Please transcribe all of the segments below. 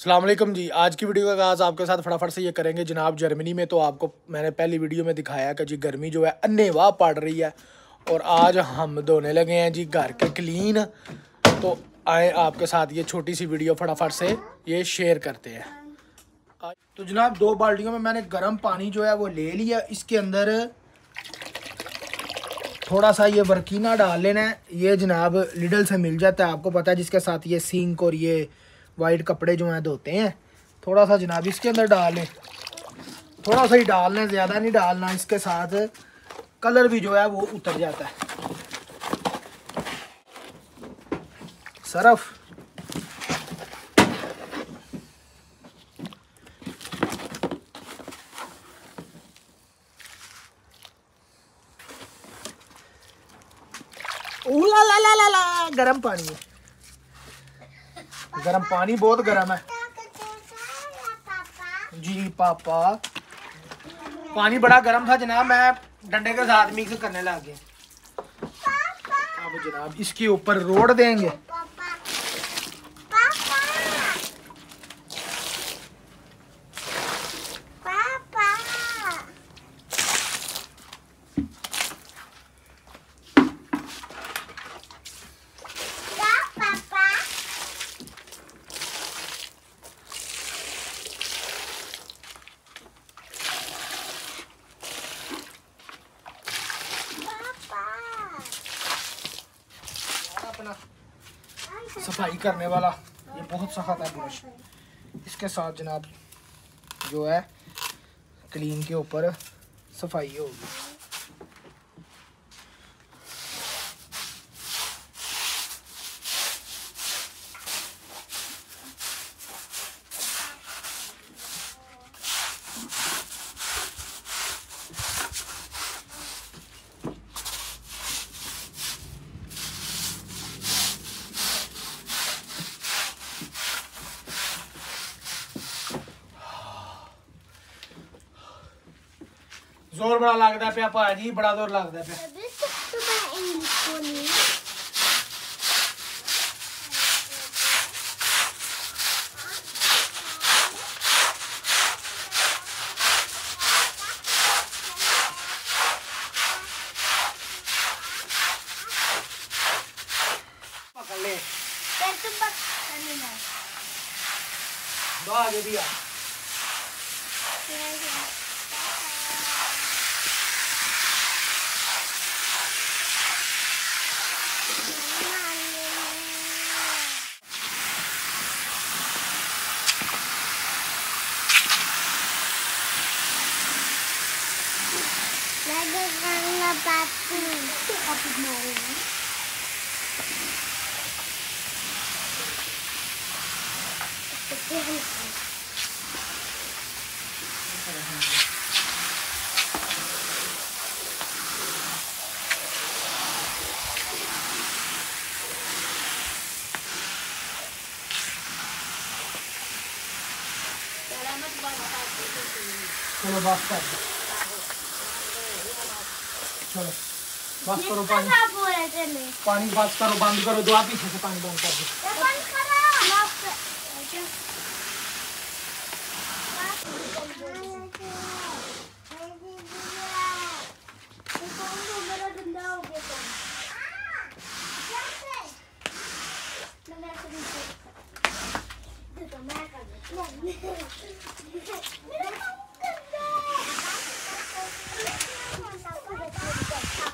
अस्सलाम वालेकुम जी। आज की वीडियो का आगाज़ आपके साथ फटाफट से ये करेंगे जनाब। जर्मनी में तो आपको मैंने पहली वीडियो में दिखाया कि जी गर्मी जो है अन्नेवाह पड़ रही है और आज हम धोने लगे हैं जी घर के क्लीन। तो आए आपके साथ ये छोटी सी वीडियो फटाफट से ये शेयर करते हैं। तो जनाब दो बाल्टियों में मैंने गर्म पानी जो है वो ले लिया, इसके अंदर थोड़ा सा ये वर्कीना डाल लेना है। ये जनाब लिडल से मिल जाता है, आपको पता है, जिसके साथ ये सिंक और ये वाइट कपड़े जो हैं धोते हैं। थोड़ा सा जनाब इसके अंदर डाल लें, थोड़ा सा ही डालना है, ज़्यादा नहीं डालना। इसके साथ कलर भी जो है वो उतर जाता है। सरफ, ला ला ला ला ला, गरम पानी है, गरम पानी बहुत गरम है जी। पापा पानी बड़ा गरम था जनाब, मैं डंडे के साथ मिक्स करने लग गया। अब जनाब इसके ऊपर रोड देंगे। सफाई करने वाला ये बहुत सख्त है ब्रश। इसके साथ जनाब जो है क्लीन के ऊपर सफाई होगी। जोर बड़ा लगता है भाजी, बड़ा जोर लगता है। पकड़ ले आगे भी आ। चलो बात कर, चलो बस करो पानी, पानी बस करो, बंद करो, दो पीछे से पानी बंद कर दो।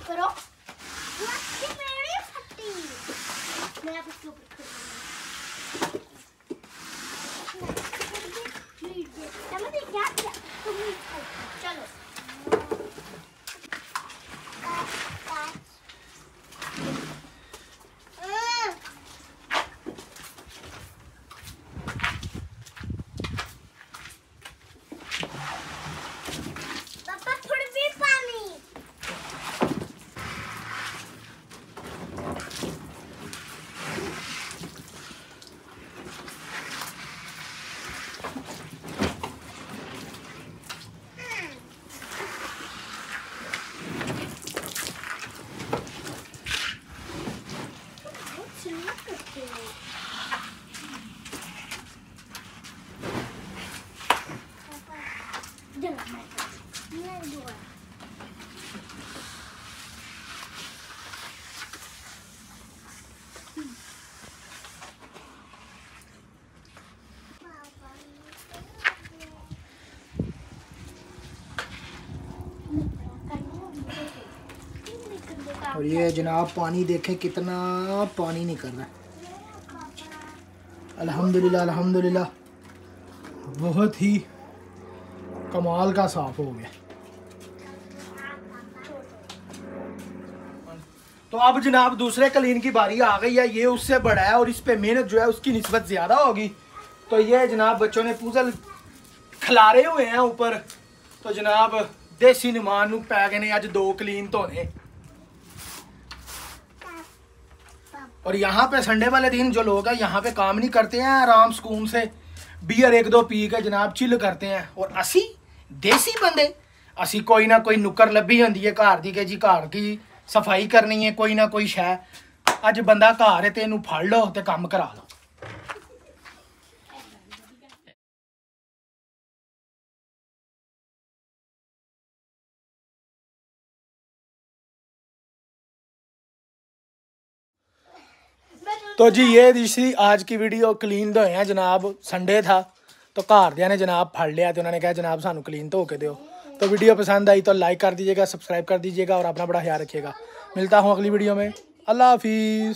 करो मेरी फटी, मैं आप इसके ऊपर चलो dua. और ये जनाब पानी देखें कितना पानी निकल रहा है। अल्हम्दुलिल्लाह अल्हम्दुलिल्लाह बहुत ही कमाल का साफ हो गया। तो अब जनाब दूसरे कलीन की बारी आ गई है। ये उससे बड़ा है और इस पे मेहनत जो है उसकी निस्बत ज़्यादा होगी। तो ये जनाब बच्चों ने पूजल खिलारे हुए हैं ऊपर। तो जनाब देसी नमान पै गए ने अज दो कलीन धोने। और यहाँ पे संडे वाले दिन जो लोग हैं यहाँ पे काम नहीं करते हैं, आराम सुकून से बियर एक दो पी के जनाब चिल करते हैं। और असी देसी बंदे असी कोई ना कोई नुक्कर लभी होंदी है घर की, जी घर की सफाई करनी है कोई ना कोई शै। अज बंदा घर है तो इनू फड़ लो तो काम करा लो। तो जी ये तीसरी आज की वीडियो क्लीन धोए हैं जनाब। संडे था तो घरदियाँ ने जनाब फड़ लिया तो उन्होंने कहा जनाब सानू क्लीन धो के दो। तो वीडियो पसंद आई तो लाइक कर दीजिएगा, सब्सक्राइब कर दीजिएगा और अपना बड़ा ख्याल रखिएगा। मिलता हूँ अगली वीडियो में। अल्लाह हाफिज़।